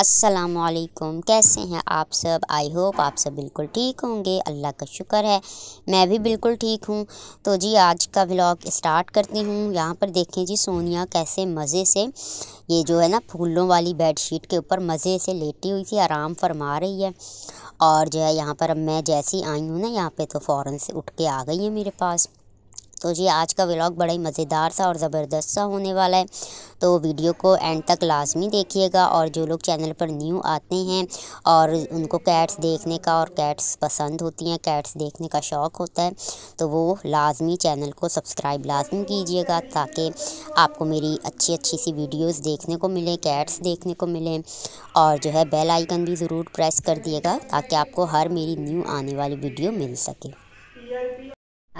अस्सलामुअलैकुम, कैसे हैं आप सब। आई होप आप सब बिल्कुल ठीक होंगे। अल्लाह का शुक्र है, मैं भी बिल्कुल ठीक हूँ। तो जी आज का व्लॉग स्टार्ट करती हूँ। यहाँ पर देखें जी, सोनिया कैसे मज़े से ये जो है ना फूलों वाली बेडशीट के ऊपर मज़े से लेटी हुई थी, आराम फरमा रही है। और जो है यहाँ पर मैं जैसी आई हूँ ना यहाँ पर, तो फ़ौरन से उठ के आ गई है मेरे पास। तो जी आज का व्लॉग बड़ा ही मज़ेदार सा और ज़बरदस्त सा होने वाला है, तो वीडियो को एंड तक लाजमी देखिएगा। और जो लोग चैनल पर न्यू आते हैं और उनको कैट्स देखने का और कैट्स पसंद होती हैं, कैट्स देखने का शौक़ होता है, तो वो लाजमी चैनल को सब्सक्राइब लाजमी कीजिएगा, ताकि आपको मेरी अच्छी अच्छी सी वीडियोस देखने को मिलें, कैट्स देखने को मिलें। और जो है बेल आइकन भी ज़रूर प्रेस कर दिएगा, ताकि आपको हर मेरी न्यू आने वाली वीडियो मिल सके।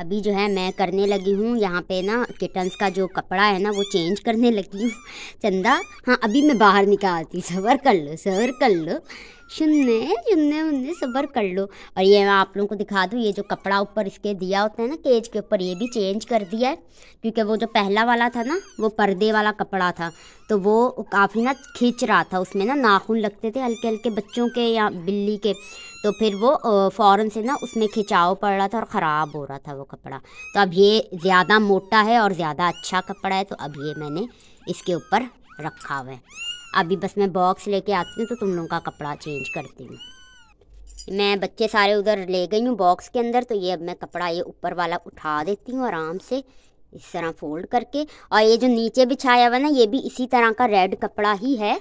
अभी जो है मैं करने लगी हूँ यहाँ पे ना किटन्स का जो कपड़ा है ना वो चेंज करने लगी हूँ। चंदा हाँ अभी मैं बाहर निकालती, सब्र कर लो, सब्र कर लो, सुनने सुनने उनने सब्र कर लो। और ये मैं आप लोगों को दिखा दूँ, ये जो कपड़ा ऊपर इसके दिया होता है ना केज के ऊपर, ये भी चेंज कर दिया है, क्योंकि वो जो पहला वाला था ना वो पर्दे वाला कपड़ा था, तो वो काफ़ी ना खींच रहा था, उसमें ना नाखून लगते थे हल्के हल्के बच्चों के या बिल्ली के, तो फिर वो फ़ौरन से ना उसमें खिंचाव पड़ रहा था और ख़राब हो रहा था वो कपड़ा। तो अब ये ज़्यादा मोटा है और ज़्यादा अच्छा कपड़ा है, तो अब ये मैंने इसके ऊपर रखा हुआ है। अभी बस मैं बॉक्स लेके आती हूँ तो तुम लोगों का कपड़ा चेंज करती हूँ। मैं बच्चे सारे उधर ले गई हूँ बॉक्स के अंदर, तो ये अब मैं कपड़ा ये ऊपर वाला उठा देती हूँ आराम से इस तरह फोल्ड करके। और ये जो नीचे बिछाया हुआ ना ये भी इसी तरह का रेड कपड़ा ही है,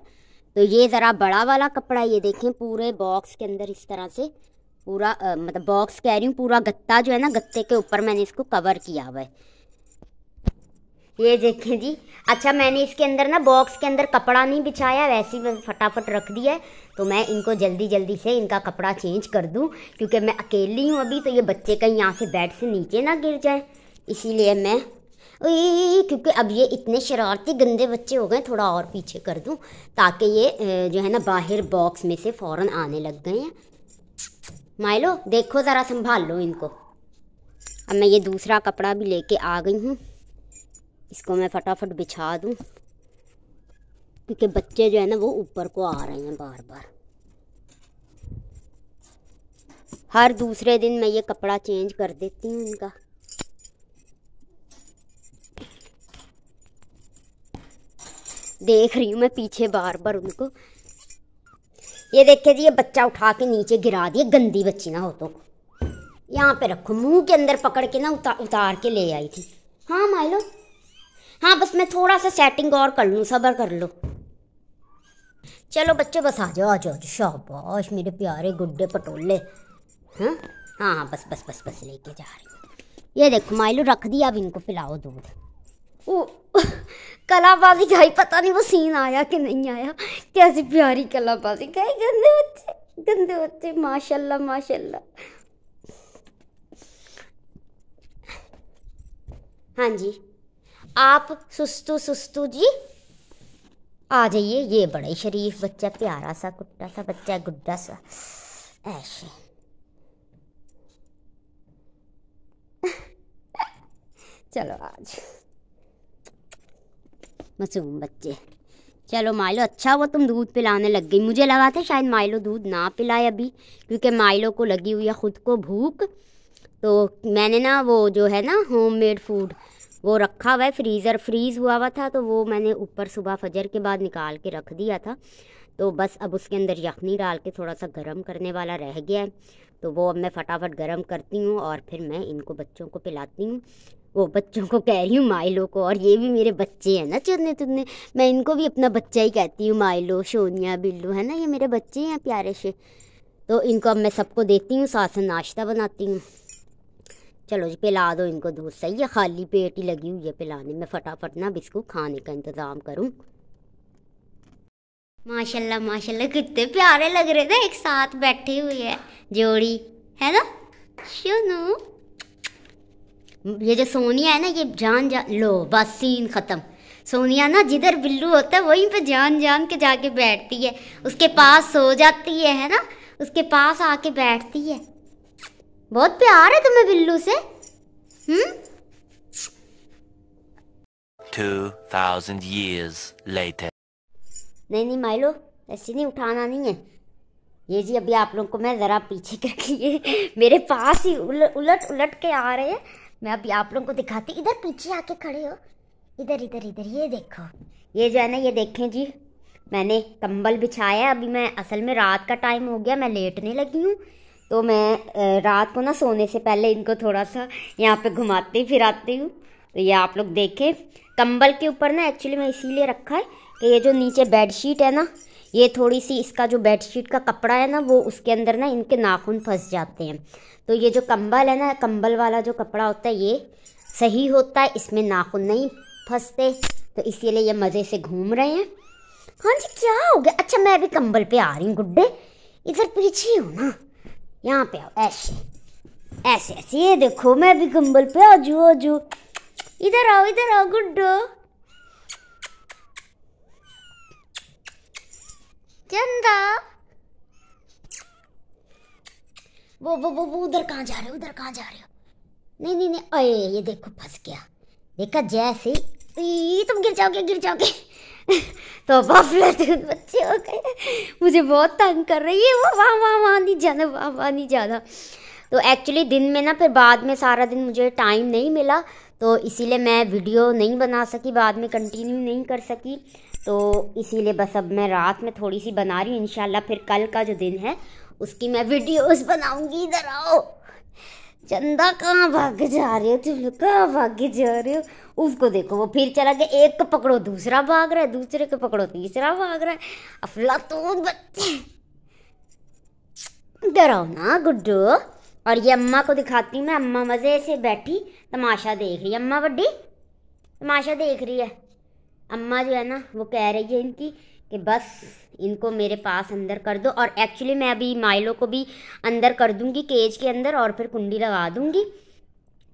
तो ये ज़रा बड़ा वाला कपड़ा, ये देखें पूरे बॉक्स के अंदर इस तरह से पूरा मतलब बॉक्स कह रही हूँ, पूरा गत्ता जो है ना गत्ते के ऊपर मैंने इसको कवर किया हुआ है, ये देखें जी। अच्छा मैंने इसके अंदर ना बॉक्स के अंदर कपड़ा नहीं बिछाया, वैसे ही फटाफट रख दिया है, तो मैं इनको जल्दी जल्दी से इनका कपड़ा चेंज कर दूं, क्योंकि मैं अकेली हूँ अभी, तो ये बच्चे कहीं यहाँ से बेड से नीचे ना गिर जाए, इसीलिए मैं क्योंकि अब ये इतने शरारती गंदे बच्चे हो गए, थोड़ा और पीछे कर दूं ताकि ये जो है ना बाहर बॉक्स में से फ़ौरन आने लग गए हैं। माइलो देखो ज़रा संभाल लो इनको। अब मैं ये दूसरा कपड़ा भी लेके आ गई हूँ, इसको मैं फटाफट बिछा दूं, क्योंकि बच्चे जो है ना वो ऊपर को आ रहे हैं बार बार। हर दूसरे दिन मैं ये कपड़ा चेंज कर देती हूँ इनका। देख रही हूँ मैं पीछे बार बार उनको। ये देखे जी ये बच्चा उठा के नीचे गिरा दिया, गंदी बच्ची ना हो तो। यहाँ पे रखो, मुंह के अंदर पकड़ के ना उतार के ले आई थी। हाँ माइलो हाँ, बस मैं थोड़ा सा सेटिंग और कर लूँ, सब्र कर लो। चलो बच्चों बस आ जाओ आ जाओ, शाबाश मेरे प्यारे गुड्डे पटोले। हाँ हाँ बस बस बस बस लेके जा रही हूँ। ये देखो माइलो रख दिया, अब इनको पिलाओ दूध। ओ कलाबाजी खाई, पता नहीं वो सीन आया कि नहीं आया, कैसी प्यारी कलाबाजी खाई। गंदे बच्चे माशाल्लाह माशाल्लाह। हाँ जी आप सुस्तू सुस्तू जी आ जाइए। ये बड़ा ही शरीफ बच्चा, प्यारा सा कुट्टा सा बच्चा, गुड्डा सा ऐसे। चलो आज मासूम बच्चे। चलो माइलो अच्छा हुआ तुम दूध पिलाने लग गई, मुझे लगा था शायद माइलो दूध ना पिलाए अभी, क्योंकि माइलो को लगी हुई है ख़ुद को भूख। तो मैंने ना वो जो है ना होममेड फूड वो रखा हुआ है, फ्रीज़र फ्रीज हुआ हुआ था, तो वो मैंने ऊपर सुबह फजर के बाद निकाल के रख दिया था, तो बस अब उसके अंदर यखनी डाल के थोड़ा सा गर्म करने वाला रह गया है, तो वो अब मैं फटाफट गर्म करती हूँ और फिर मैं इनको बच्चों को पिलाती हूँ। वो बच्चों को कह रही हूँ माइलो को, और ये भी मेरे बच्चे हैं ना चुनने तुनने, मैं इनको भी अपना बच्चा ही कहती हूँ, माइलो सोनिया बिल्लू है ना, ये मेरे बच्चे हैं प्यारे से। तो इनको अब मैं सबको देती हूँ, साथ साथ नाश्ता बनाती हूँ। चलो जी पिला दो इनको दूध। सही है, खाली पेट ही लगी हुई है पिलाने में, फटाफट ना अब इसको खाने का इंतज़ाम करूँ। माशाल्लाह माशाल्लाह कितने प्यारे लग रहे थे एक साथ बैठे हुए है जोड़ी, है ना सुनो। ये जो सोनिया है ना ये जान जान, लो बस सीन ख़त्म। सोनिया ना जिधर बिल्लू होता है वहीं पे जान जान के जाके बैठती है, उसके पास सो जाती है ना, उसके पास आके बैठती है। बहुत प्यार है तुम्हें बिल्लू से। 2000 years later। नहीं नहीं माइलो ऐसे नहीं, उठाना नहीं है। ये जी अभी आप लोग को मैं ज़रा पीछे करके, ये मेरे पास ही उलट उलट के आ रहे हैं। मैं अभी आप लोगों को दिखाती, इधर पीछे आके खड़े हो, इधर इधर इधर। ये देखो, ये जो है ना, ये देखें जी, मैंने कंबल बिछाया। अभी मैं असल में रात का टाइम हो गया, मैं लेटने लगी हूँ, तो मैं रात को ना सोने से पहले इनको थोड़ा सा यहाँ पे घुमाती फिराती हूँ। तो ये आप लोग देखें, कंबल के ऊपर ना एक्चुअली मैं इसीलिए रखा है कि ये जो नीचे बेडशीट है ना, ये थोड़ी सी, इसका जो बेडशीट का कपड़ा है ना, वो उसके अंदर ना इनके नाखून फंस जाते हैं। तो ये जो कंबल है ना, कंबल वाला जो कपड़ा होता है, ये सही होता है, इसमें नाखून नहीं फंसते, तो इसीलिए ये मज़े से घूम रहे हैं। हाँ जी, क्या हो गया? अच्छा, मैं अभी कंबल पे आ रही हूँ। गुड्डे इधर पीछे हो ना, यहाँ पे आओ, ऐसे ऐसे ऐसे। ये देखो, मैं अभी कंबल पे आजू, इधर आओ, इधर आओ गुड्डो। चंदा, वो उधर कहाँ जा रहे हो, उधर कहाँ जा रहे हो? नहीं, अरे ये देखो फंस गया, देखा? जैसे तुम गिर जाओगे। तो बच्चे हो गए, मुझे बहुत तंग कर रही है वो। वहाँ नहीं जाना। तो एक्चुअली दिन में ना, फिर बाद में सारा दिन मुझे टाइम नहीं मिला, तो इसीलिए मैं वीडियो नहीं बना सकी, बाद में कंटिन्यू नहीं कर सकी। तो इसीलिए बस अब मैं रात में थोड़ी सी बना रही हूँ। इंशाल्लाह फिर कल का जो दिन है उसकी मैं वीडियोस बनाऊँगी। इधर आओ। चंदा कहाँ भागे जा रहे हो तुम लोग, कहाँ भागे जा रहे हो? उसको देखो, वो फिर चला गया। एक को पकड़ो दूसरा भाग रहा है, दूसरे को पकड़ो तीसरा भाग रहा है। अफलातून बच्चे, डराओ ना गुड्डू। और ये अम्मा को दिखाती हूँ मैं, अम्मा मज़े से बैठी तमाशा देख रही है। अम्मा बड्डी तमाशा देख रही है। अम्मा जो है ना, वो कह रही है इनकी कि बस इनको मेरे पास अंदर कर दो। और एक्चुअली मैं अभी माइलो को भी अंदर कर दूंगी केज के अंदर, और फिर कुंडी लगा दूंगी,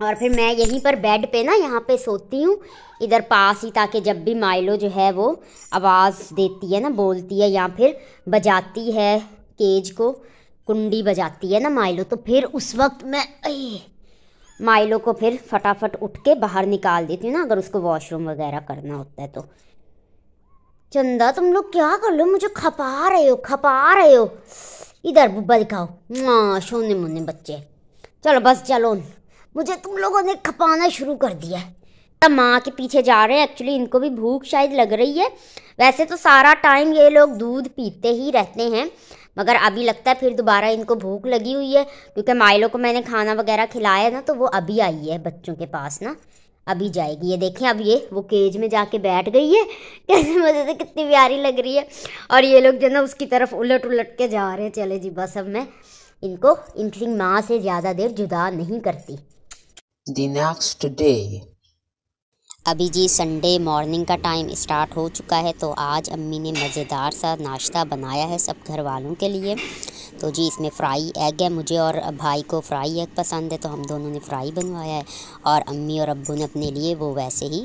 और फिर मैं यहीं पर बेड पे ना, यहाँ पे सोती हूँ इधर पास ही, ताकि जब भी माइलो जो है वो आवाज़ देती है ना, बोलती है या फिर बजाती है केज को, कुंडी बजाती है ना माइलो, तो फिर उस वक्त मैं माइलो को फिर फटाफट उठ के बाहर निकाल देती हूँ ना, अगर उसको वॉशरूम वगैरह करना होता है। तो चंदा तुम लोग क्या कर लो, मुझे खपा रहे हो। इधर बुब्बा दिखाओ। हाँ, सोने मोने बच्चे, चलो बस चलो, मुझे तुम लोगों ने खपाना शुरू कर दिया है। माँ के पीछे जा रहे हैं, एक्चुअली इनको भी भूख शायद लग रही है। वैसे तो सारा टाइम ये लोग दूध पीते ही रहते हैं, मगर अभी लगता है फिर दोबारा इनको भूख लगी हुई है, क्योंकि माइलो को मैंने खाना वगैरह खिलाया ना, तो वो अभी आई है बच्चों के पास ना, अभी जाएगी। ये देखें, अब ये वो केज में जाके बैठ गई है, कैसे मज़े से, कितनी प्यारी लग रही है। और ये लोग जो ना उसकी तरफ उलट उलट के जा रहे हैं। चले जी, बस अब मैं इनको इनकी माँ से ज़्यादा देर जुदा नहीं करती। The next day. अभी जी संडे मॉर्निंग का टाइम स्टार्ट हो चुका है, तो आज अम्मी ने मज़ेदार सा नाश्ता बनाया है सब घर वालों के लिए। तो जी इसमें फ्राई एग है, मुझे और भाई को फ्राई एग पसंद है, तो हम दोनों ने फ्राई बनवाया है। और अम्मी और अब्बू ने अपने लिए वो वैसे ही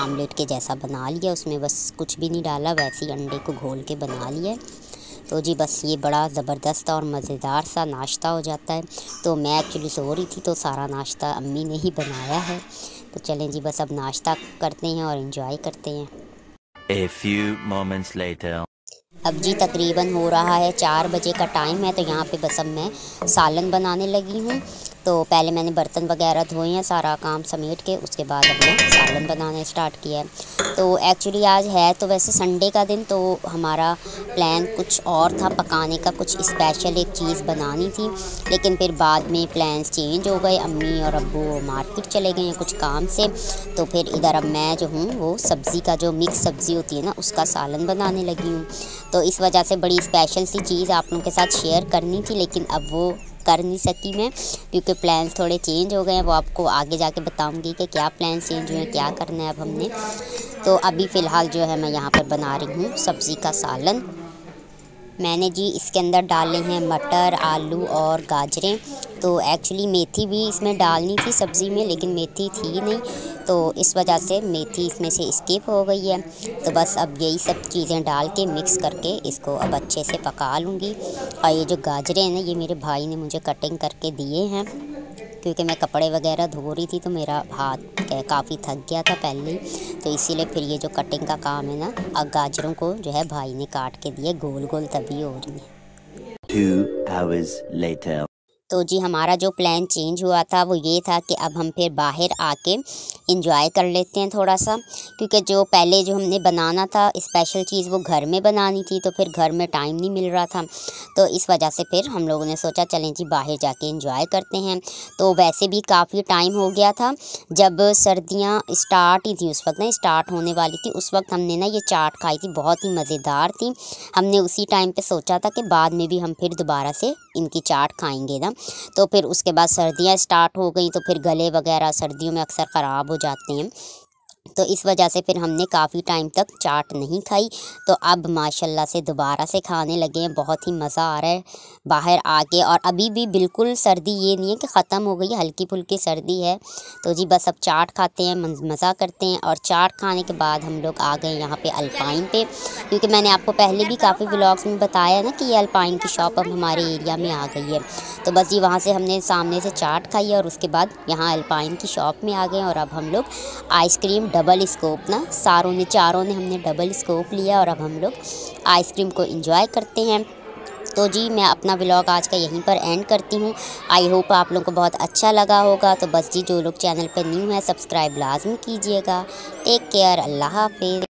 आमलेट के जैसा बना लिया, उसमें बस कुछ भी नहीं डाला, वैसे ही अंडे को घोल के बना लिया। तो जी बस ये बड़ा ज़बरदस्त और मज़ेदार सा नाश्ता हो जाता है। तो मैं एक्चुअली सो रही थी, तो सारा नाश्ता अम्मी ने ही बनाया है। तो चलें जी, बस अब नाश्ता करते हैं और एंजॉय करते हैं। A few moments later. अब जी तकरीबन हो रहा है 4 बजे का टाइम है, तो यहाँ पे बस अब मैं सालन बनाने लगी हूँ। तो पहले मैंने बर्तन वगैरह धोए हैं, सारा काम समेट के, उसके बाद हमने सालन बनाना स्टार्ट किया है। तो एक्चुअली आज है तो वैसे संडे का दिन, तो हमारा प्लान कुछ और था, पकाने का कुछ स्पेशल एक चीज़ बनानी थी, लेकिन फिर बाद में प्लान्स चेंज हो गए। अम्मी और अब्बू मार्केट चले गए हैं कुछ काम से, तो फिर इधर अब मैं जो हूँ वो सब्ज़ी का, जो मिक्स सब्ज़ी होती है ना, उसका सालन बनाने लगी हूँ। तो इस वजह से बड़ी स्पेशल सी चीज़ आप लोगों के साथ शेयर करनी थी, लेकिन अब वो कर नहीं सकी मैं, क्योंकि प्लान्स थोड़े चेंज हो गए हैं। वो आपको आगे जाके बताऊंगी कि क्या प्लान्स चेंज हुए, क्या करना है अब हमने। तो अभी फ़िलहाल जो है मैं यहाँ पर बना रही हूँ सब्ज़ी का सालन। मैंने जी इसके अंदर डाले हैं मटर, आलू और गाजरें। तो एक्चुअली मेथी भी इसमें डालनी थी सब्ज़ी में, लेकिन मेथी थी नहीं, तो इस वजह से मेथी इसमें से स्किप हो गई है। तो बस अब यही सब चीज़ें डाल के मिक्स करके इसको अब अच्छे से पका लूँगी। और ये जो गाजरें हैं ना, ये मेरे भाई ने मुझे कटिंग करके दिए हैं, क्योंकि मैं कपड़े वगैरह धो रही थी तो मेरा हाथ काफ़ी थक गया था पहले, तो इसीलिए फिर ये जो कटिंग का काम है ना, अब गाजरों को जो है भाई ने काट के दिए गोल गोल, तभी हो रही है। 2 hours later तो जी हमारा जो प्लान चेंज हुआ था वो ये था कि अब हम फिर बाहर आके एंजॉय कर लेते हैं थोड़ा सा, क्योंकि जो पहले जो हमने बनाना था स्पेशल चीज़ वो घर में बनानी थी, तो फिर घर में टाइम नहीं मिल रहा था, तो इस वजह से फिर हम लोगों ने सोचा चलें जी बाहर जाके एंजॉय करते हैं। तो वैसे भी काफ़ी टाइम हो गया था, जब सर्दियाँ स्टार्ट ही थी उस वक्त ना, स्टार्ट होने वाली थी उस वक्त हमने ना ये चाट खाई थी, बहुत ही मज़ेदार थी। हमने उसी टाइम पर सोचा था कि बाद में भी हम फिर दोबारा से इनकी चाट खाएँगे ना, तो फिर उसके बाद सर्दियाँ स्टार्ट हो गई, तो फिर गले वगैरह सर्दियों में अक्सर ख़राब हो जाते हैं, तो इस वजह से फिर हमने काफ़ी टाइम तक चाट नहीं खाई। तो अब माशाल्लाह से दोबारा से खाने लगे हैं, बहुत ही मज़ा आ रहा है बाहर आके, और अभी भी बिल्कुल सर्दी ये नहीं है कि ख़त्म हो गई, हल्की फुल्की सर्दी है। तो जी बस अब चाट खाते हैं, मज़ा करते हैं। और चाट खाने के बाद हम लोग आ गए यहाँ पे अल्पाइन पे, क्योंकि मैंने आपको पहले भी काफ़ी व्लॉग्स में बताया ना कि ये अल्पाइन की शॉप अब हमारे एरिया में आ गई है। तो बस जी वहाँ से हमने सामने से चाट खाई और उसके बाद यहाँ अल्पाइन की शॉप में आ गए, और अब हम लोग आइसक्रीम डबल स्कोप ना, चारों ने हमने डबल स्कोप लिया और अब हम लोग आइसक्रीम को एंजॉय करते हैं। तो जी मैं अपना व्लॉग आज का यहीं पर एंड करती हूँ। आई होप आप लोगों को बहुत अच्छा लगा होगा। तो बस जी जो लोग चैनल पर न्यू हैं सब्सक्राइब लाजमी कीजिएगा। टेक केयर, अल्लाह हाफिज़।